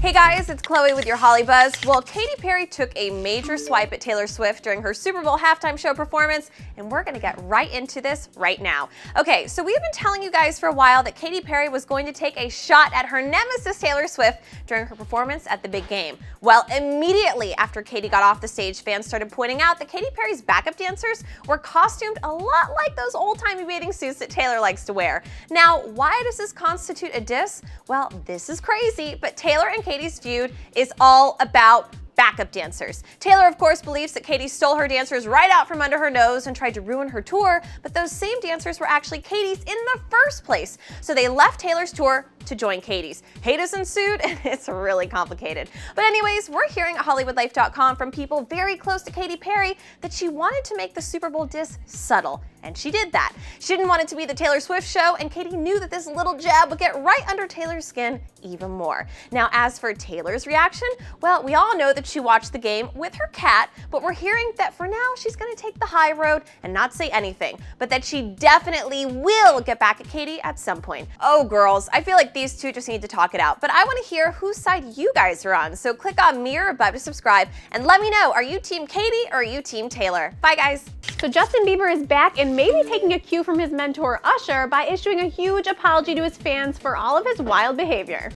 Hey guys, it's Chloe with your Holly Buzz. Well, Katy Perry took a major swipe at Taylor Swift during her Super Bowl halftime show performance, and we're gonna get right into this right now. Okay, so we've been telling you guys for a while that Katy Perry was going to take a shot at her nemesis Taylor Swift during her performance at the big game. Well, immediately after Katy got off the stage, fans started pointing out that Katy Perry's backup dancers were costumed a lot like those old-timey bathing suits that Taylor likes to wear. Now, why does this constitute a diss? Well, this is crazy, but Taylor and Katy feud is all about backup dancers. Taylor, of course, believes that Katy stole her dancers right out from under her nose and tried to ruin her tour, but those same dancers were actually Katy's in the first place. So they left Taylor's tour to join Katy's. Hate has ensued, and it's really complicated. But anyways, we're hearing at HollywoodLife.com from people very close to Katy Perry that she wanted to make the Super Bowl diss subtle, and she did that. She didn't want it to be the Taylor Swift show, and Katy knew that this little jab would get right under Taylor's skin even more. Now, as for Taylor's reaction, well, we all know that she watched the game with her cat, but we're hearing that for now she's gonna take the high road and not say anything, but that she definitely will get back at Katy at some point. Oh girls, I feel like these two just need to talk it out, but I want to hear whose side you guys are on, so click on me or above to subscribe and let me know, are you team Katy or are you team Taylor? Bye guys! So Justin Bieber is back and maybe taking a cue from his mentor Usher by issuing a huge apology to his fans for all of his wild behavior.